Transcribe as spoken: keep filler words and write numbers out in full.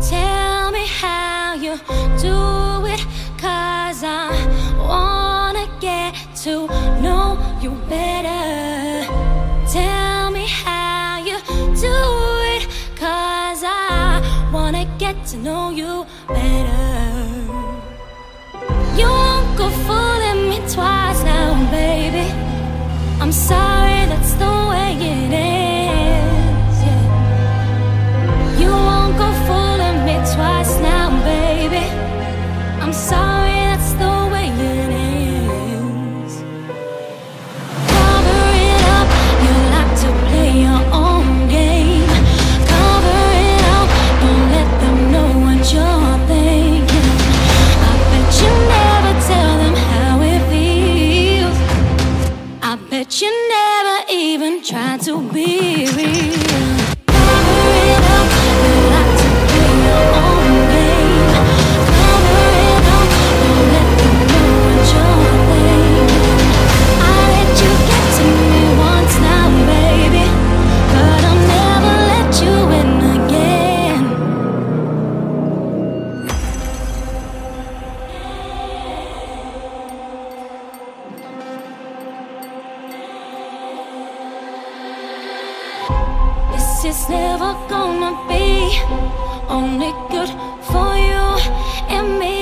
Tell me how you do it, 'cause I wanna get to know you better. Tell me how you do it, 'cause I wanna get to know you better. You won't go fooling me twice now, baby. I'm sorry, that's the way it is, yeah. You won't go fooling me twice now, baby. I'm sorry, that's the way it is. Cover it up, you like to play your own game. Cover it up, don't let them know what you're thinking. I bet you never tell them how it feels. I bet you never even try to be real. Cover it up, you like to play your own game. Cover it up, don't let them know what you're thinking. I let you get to me once now, baby, but I'll never let you in again. This is never gonna be only good for you and me.